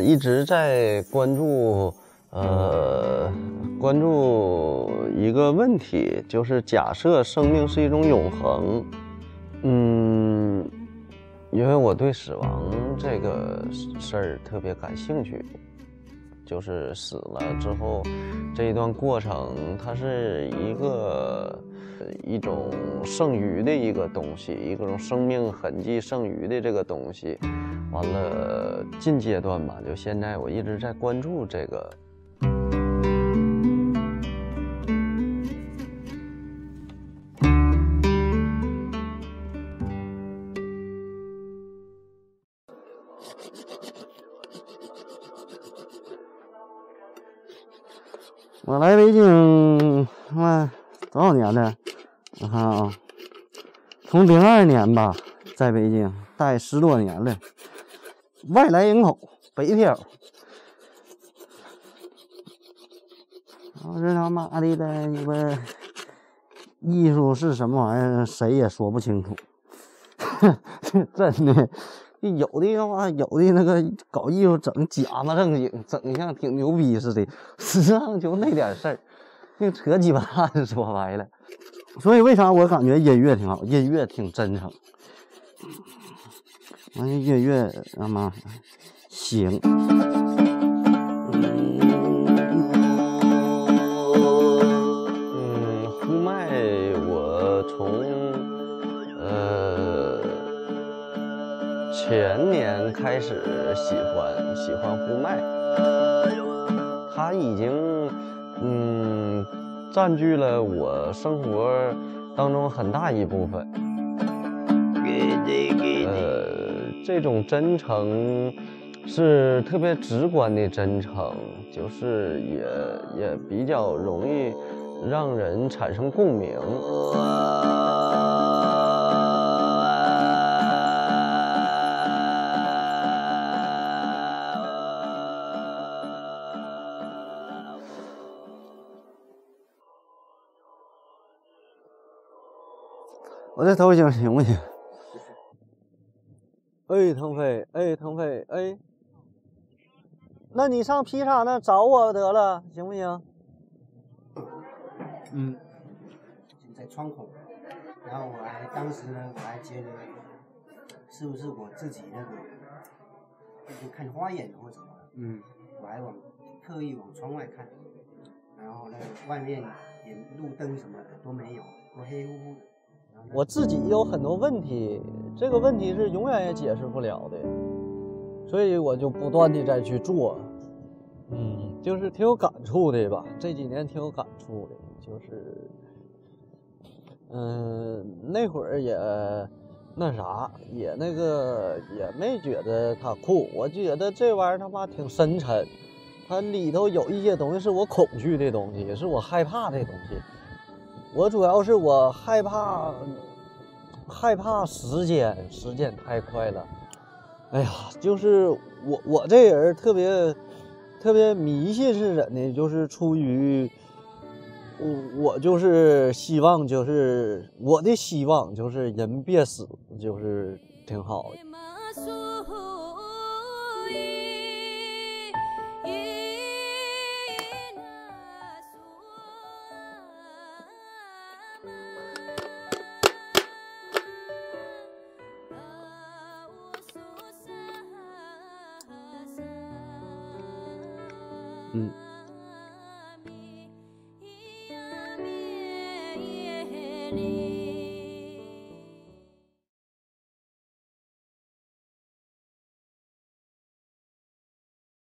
一直在关注一个问题，就是假设生命是一种永恒，因为我对死亡这个事儿特别感兴趣，就是死了之后这一段过程，它是一种剩余的一个东西，一种生命痕迹剩余的这个东西。完了，近阶段吧，就现在我一直在关注这个。我来北京，多少年了？我看啊，从02年吧，在北京待10多年了。外来人口，北漂，我这他妈的了，你们艺术是什么玩意儿？谁也说不清楚，真的。有的他妈，有的那个搞艺术整假嘛正经，整像挺牛逼似的，实际上就那点事儿，那扯鸡巴蛋说白了。所以为啥我感觉音乐挺好，音乐挺真诚，完音乐他妈行。呼麦我从前年开始喜欢呼麦，它已经占据了我生活当中很大一部分。这种真诚是特别直观的真诚，就是也比较容易让人产生共鸣。我这头型行不行？哎，腾飞，哎，腾飞，哎，那你上皮厂那找我得了，行不行？在窗口，然后我还当时呢，我还觉得是不是我自己那个就看花眼或者什么？我还特意往窗外看，然后呢，外面也路灯什么的都没有，都黑乎乎的。我自己有很多问题，这个问题是永远也解释不了的，所以我就不断地再去做，就是挺有感触的吧，这几年挺有感触的，就是，那会儿也那啥，也那个也没觉得它酷，我觉得这玩意儿他妈挺深沉，它里头有一些东西是我恐惧的东西，是我害怕的东西。我主要是我害怕时间太快了。哎呀，就是我这人特别迷信是怎的，就是出于我就是希望，就是我的希望就是人别死，就是挺好的。